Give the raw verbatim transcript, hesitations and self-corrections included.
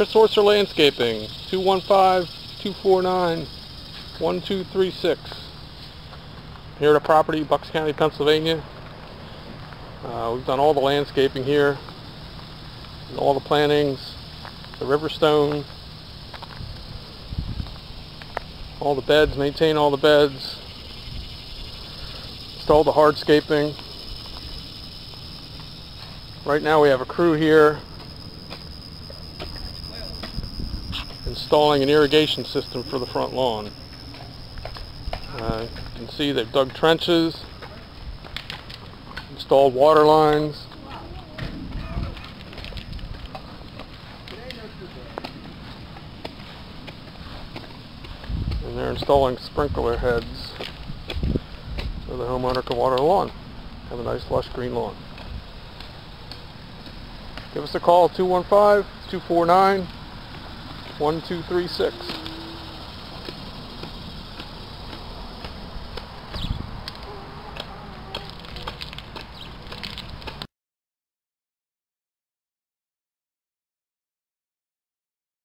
Chris Orser Landscaping, two one five, two four nine, one two three six. Here at a property, Bucks County, Pennsylvania. Uh, we've done all the landscaping here, and all the plantings, the river stone, all the beds, maintain all the beds, install the hardscaping. Right now we have a crew here installing an irrigation system for the front lawn. Uh, you can see they've dug trenches, installed water lines, and they're installing sprinkler heads so the homeowner can water the lawn. Have a nice lush green lawn. Give us a call, two one five, two four nine, one two three six.